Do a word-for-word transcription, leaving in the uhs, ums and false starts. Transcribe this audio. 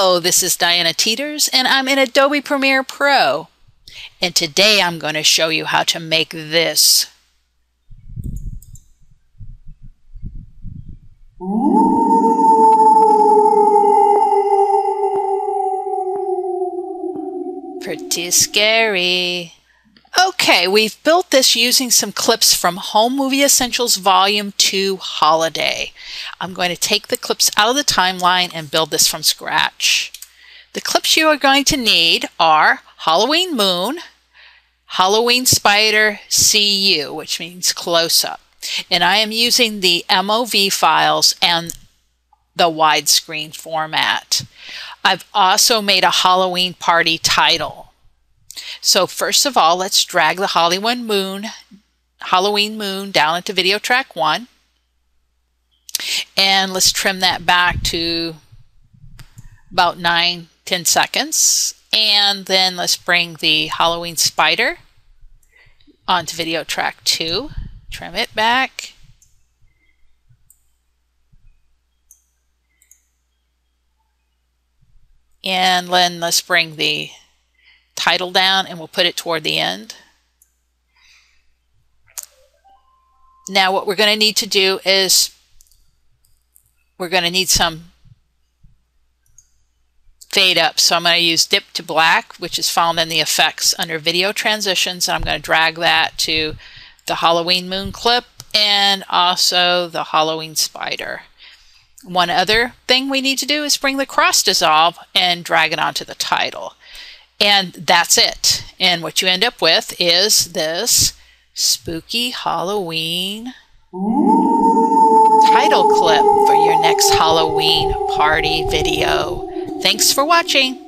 Hello, this is Diana Teeters and I'm in Adobe Premiere Pro, and today I'm going to show you how to make this. Pretty scary. Okay, we've built this using some clips from Home Movie Essentials Volume two Holiday. I'm going to take the clips out of the timeline and build this from scratch. The clips you are going to need are Halloween Moon, Halloween Spider C U, which means close-up. And I am using the M O V files and the widescreen format. I've also made a Halloween party title. So first of all, let's drag the Halloween Moon, Halloween Moon down into video track one. And let's trim that back to about nine, ten seconds. And then let's bring the Halloween Spider onto video track two. Trim it back. And then let's bring the title down and we'll put it toward the end. Now what we're going to need to do is we're going to need some fade up. So I'm going to use dip to black, which is found in the effects under video transitions, and I'm going to drag that to the Halloween Moon clip and also the Halloween Spider. One other thing we need to do is bring the cross dissolve and drag it onto the title. And that's it. And what you end up with is this spooky Halloween title clip for your next Halloween party video. Thanks for watching.